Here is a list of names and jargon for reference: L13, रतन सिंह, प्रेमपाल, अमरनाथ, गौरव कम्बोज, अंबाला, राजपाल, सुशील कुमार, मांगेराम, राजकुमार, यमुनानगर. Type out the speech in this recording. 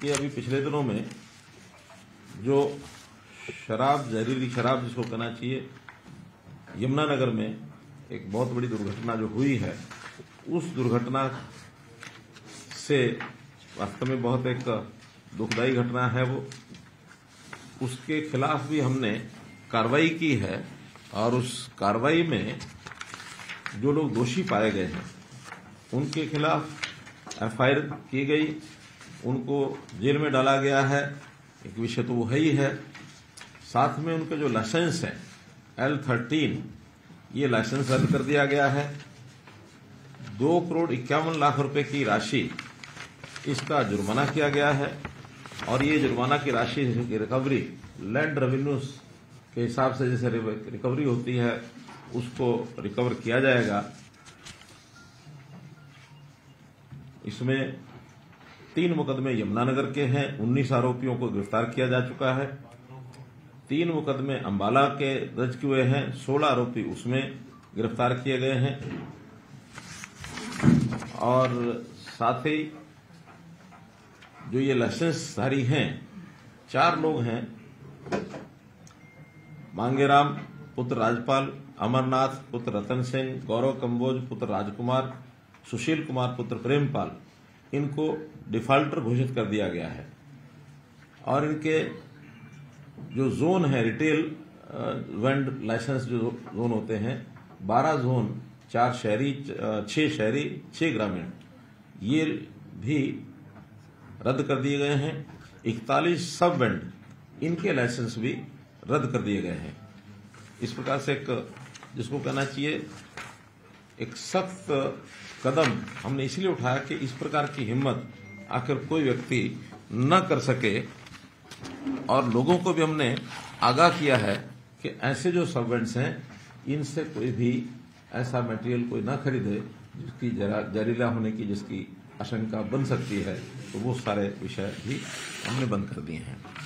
कि अभी पिछले दिनों में जो शराब, जहरीली शराब जिसको कहना चाहिए, यमुनानगर में एक बहुत बड़ी दुर्घटना जो हुई है, उस दुर्घटना से वास्तव में बहुत एक दुखदायी घटना है वो। उसके खिलाफ भी हमने कार्रवाई की है और उस कार्रवाई में जो लोग दोषी पाए गए हैं उनके खिलाफ एफआईआर की गई, उनको जेल में डाला गया है। एक विषय तो वो है ही है, साथ में उनके जो लाइसेंस हैं L13, ये लाइसेंस रद्द कर दिया गया है। 2,51,00,000 रुपए की राशि इसका जुर्माना किया गया है और ये जुर्माना की राशि की रिकवरी लैंड रेवेन्यूज के हिसाब से जैसे रिकवरी होती है उसको रिकवर किया जाएगा। इसमें 3 मुकदमे यमुनानगर के हैं, 19 आरोपियों को गिरफ्तार किया जा चुका है। 3 मुकदमे अंबाला के दर्ज किए हैं, 16 आरोपी उसमें गिरफ्तार किए गए हैं। और साथ ही जो ये लाइसेंसधारी हैं 4 लोग हैं, मांगेराम पुत्र राजपाल, अमरनाथ पुत्र रतन सिंह, गौरव कम्बोज पुत्र राजकुमार, सुशील कुमार पुत्र प्रेमपाल, इनको डिफॉल्टर घोषित कर दिया गया है। और इनके जो जोन है, रिटेल वेंड लाइसेंस जो जोन होते हैं, 12 जोन, 4 शहरी, 6 शहरी, 6 ग्रामीण, ये भी रद्द कर दिए गए हैं। 41 सब वेंड, इनके लाइसेंस भी रद्द कर दिए गए हैं। इस प्रकार से एक जिसको कहना चाहिए एक सख्त कदम हमने इसलिए उठाया कि इस प्रकार की हिम्मत आखिर कोई व्यक्ति न कर सके। और लोगों को भी हमने आगाह किया है कि ऐसे जो सर्वेंट्स हैं इनसे कोई भी ऐसा मटेरियल कोई ना खरीदे जिसकी जहरीला होने की जिसकी आशंका बन सकती है, तो वो सारे विषय भी हमने बंद कर दिए हैं।